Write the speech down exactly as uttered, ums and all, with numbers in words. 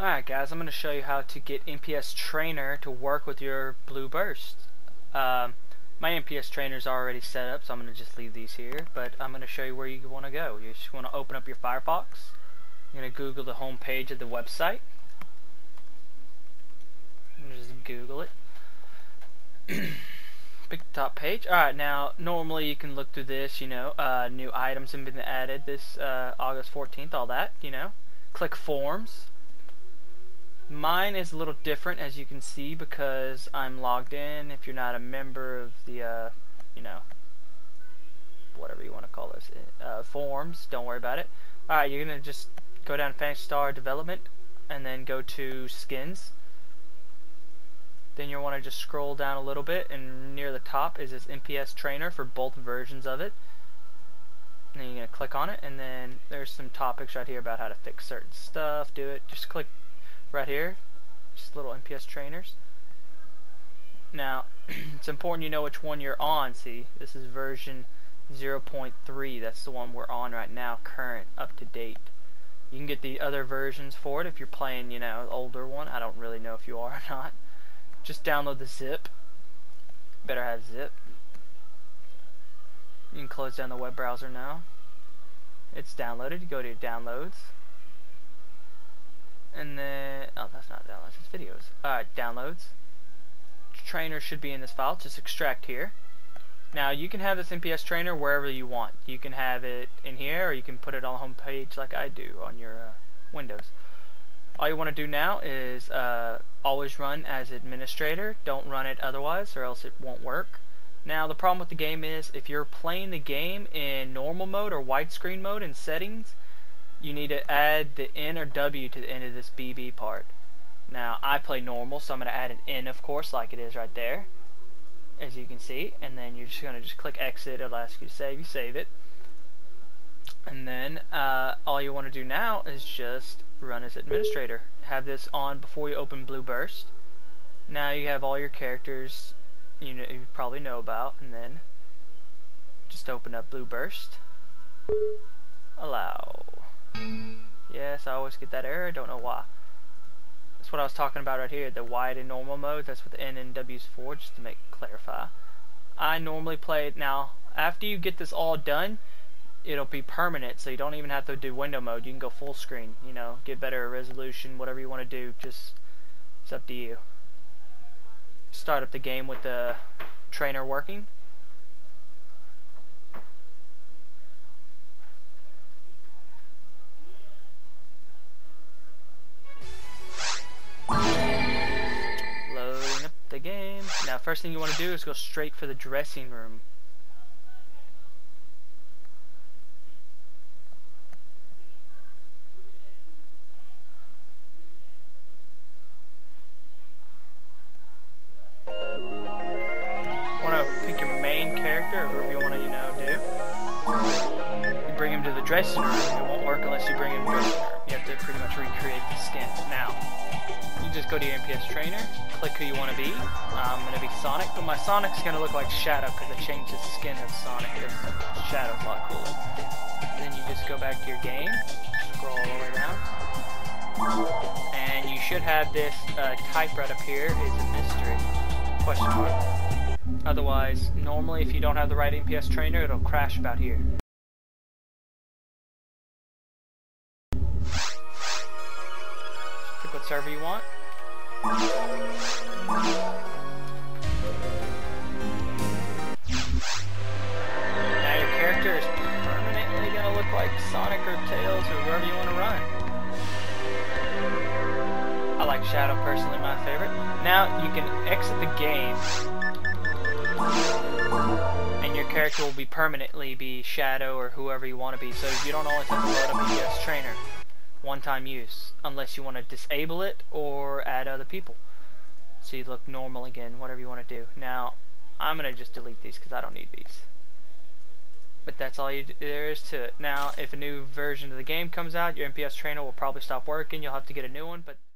Alright guys, I'm going to show you how to get N P S Trainer to work with your Blue Burst. Um, my N P S Trainer is already set up, so I'm going to just leave these here, but I'm going to show you where you want to go. You just want to open up your Firefox. You're going to Google the home page of the website. Just Google it. Pick the top page. Alright, now normally you can look through this, you know, uh, new items have been added this uh, August fourteenth, all that, you know. Click Forms. Mine is a little different, as you can see, because I'm logged in. If you're not a member of the, uh, you know, whatever you want to call this, uh, forms, don't worry about it. Alright, you're going to just go down to Phantasy Star Development, and then go to Skins. Then you'll want to just scroll down a little bit, and near the top is this N P S Trainer for both versions of it. And then you're going to click on it, and then there's some topics right here about how to fix certain stuff, do it, just click right here, just little N P S trainers. Now it's important you know which one you're on. See, this is version zero point three, that's the one we're on right now, current, up to date. You can get the other versions for it if you're playing, you know, older one. I don't really know if you are or not. Just download the zip, better have zip. You can close down the web browser now. It's downloaded, you go to your downloads. And then, oh, that's not downloads, it's videos. Alright, downloads. Trainer should be in this file, just extract here. Now, you can have this N P S trainer wherever you want. You can have it in here, or you can put it on the home page like I do on your uh, Windows. All you want to do now is uh, always run as administrator. Don't run it otherwise, or else it won't work. Now, the problem with the game is if you're playing the game in normal mode or widescreen mode in settings, you need to add the N or W to the end of this B B part. Now I play normal, so I'm going to add an N, of course, like it is right there, as you can see, and then you're just going to just click exit. It'll ask you to save, you save it, and then uh, all you want to do now is just run as administrator. Have this on before you open Blue Burst. Now you have all your characters you, know, you probably know about, and then just open up Blue Burst. Allow. Yes, I always get that error, don't know why. That's what I was talking about right here, the wide and normal mode. That's what the N and W's for, just to make clarify. I normally play it. Now after you get this all done, it'll be permanent, so you don't even have to do window mode. You can go full screen, you know, get better resolution, whatever you want to do, just it's up to you. Start up the game with the trainer working. Game. Now first thing you want to do is go straight for the dressing room. Want to pick your main character or whoever you want to, you know, do. You bring him to the dressing room. It won't work unless you bring him to the dressing room. You have to pretty much recreate the skin. Now, you just go to your N P S trainer, click who you want to be. I'm going to be Sonic, but my Sonic's going to look like Shadow because I changed the skin of Sonic. Shadow's a lot cooler. Then you just go back to your game, scroll all the way down, and you should have this uh, type right up here, is a mystery, question mark. Otherwise, normally if you don't have the right N P S trainer, it'll crash about here. Pick what server you want. Now your character is permanently going to look like Sonic or Tails or wherever you want to run. I like Shadow personally, my favorite. Now you can exit the game and your character will be permanently be Shadow or whoever you want to be, so you don't always have to load up a N P S trainer. One-time use, unless you want to disable it or add other people, so you look normal again, whatever you want to do. Now I'm gonna just delete these because I don't need these, but that's all you d there is to it. Now if a new version of the game comes out, your N P S trainer will probably stop working. You'll have to get a new one, but